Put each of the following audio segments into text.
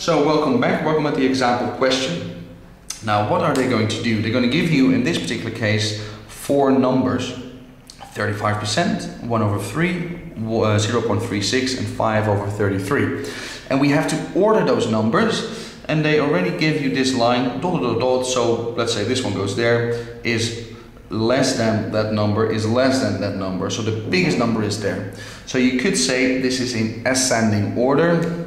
So welcome back, welcome at the example question. Now what are they going to do? They're going to give you, in this particular case, four numbers. 35%, 1 over 3, 0.36 and 5 over 33. And we have to order those numbers, and they already give you this line, dot, dot, dot, so let's say this one goes there, is less than that number, is less than that number, so the biggest number is there. So you could say this is in ascending order.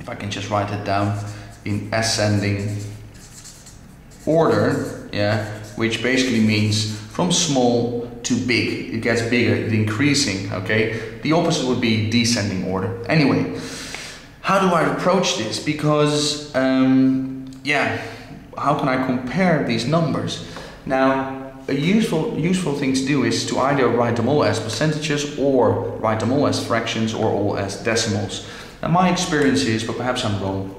If I can just write it down, in ascending order, yeah, which basically means from small to big, it gets bigger, it's increasing, okay? The opposite would be descending order. Anyway, how do I approach this? Because, yeah, how can I compare these numbers? Now, a useful thing to do is to either write them all as percentages or write them all as fractions or all as decimals. Now, my experience is, but perhaps I'm wrong,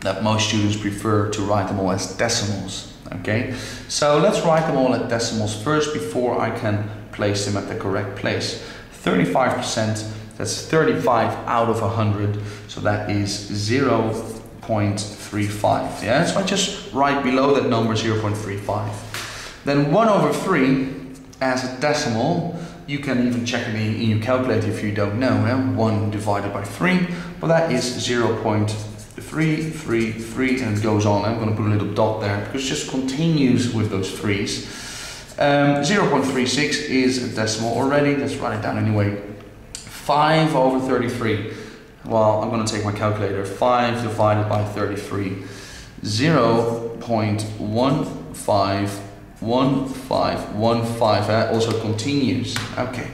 that most students prefer to write them all as decimals. Okay, so let's write them all at decimals first before I can place them at the correct place. 35%, that's 35 out of 100, so that is 0.35. Yeah, so I just write below that number 0.35. Then 1 over 3 as a decimal, you can even check it in your calculator if you don't know. Yeah? 1 divided by 3, well that is 0.35. 3, 3, 3, and it goes on. I'm going to put a little dot there because it just continues with those threes. 0.36 is a decimal already. Let's write it down anyway. 5 over 33. Well, I'm going to take my calculator. 5 divided by 33. 0.151515. That also continues. Okay.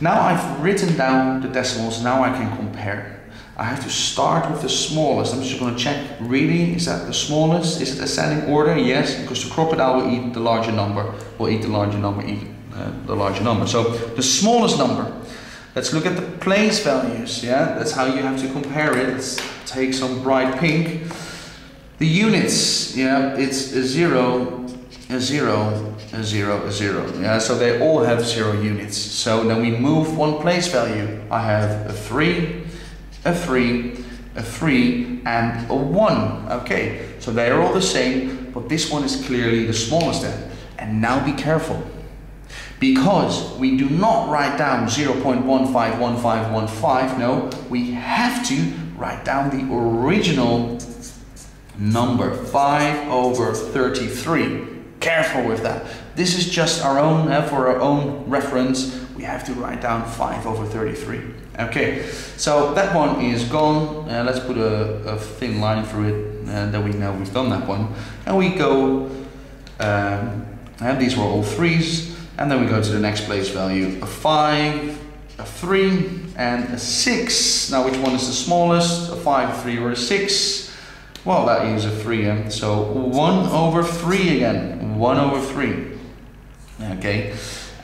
Now I've written down the decimals. Now I can compare. I have to start with the smallest. I'm just going to check, really, is that the smallest? Is it ascending order? Yes, because the crocodile will eat the larger number. Will eat the larger number, So the smallest number. Let's look at the place values, yeah? That's how you have to compare it. Let's take some bright pink. The units, yeah, it's a 0, 0, 0, 0. Yeah, so they all have 0 units. So then we move one place value. I have a 3. A 3, a 3, and a 1. Okay, so they are all the same, but this one is clearly the smallest then. And now be careful, because we do not write down 0.151515, no, we have to write down the original number, 5 over 33. Careful with that. This is just our own, for our own reference. We have to write down 5 over 33. Okay, so that one is gone. Let's put a thin line through it, that we know we've done that one. And we go, and these were all 3's, and then we go to the next place value, a 5, a 3, and a 6. Now which one is the smallest, a 5, a 3, or a 6? Well, that is a 3, so 1 over 3 again, 1 over 3. Okay,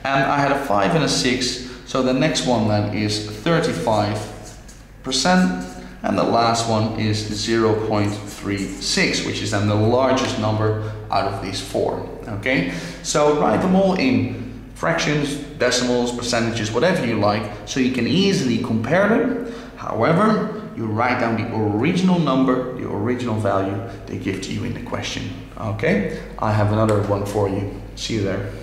and I had a 5 and a 6, so the next one then is 35%, and the last one is 0.36, which is then the largest number out of these four. Okay, so write them all in fractions, decimals, percentages, whatever you like, so you can easily compare them. However, you write down the original number, the original value they give to you in the question. Okay, I have another one for you. See you there.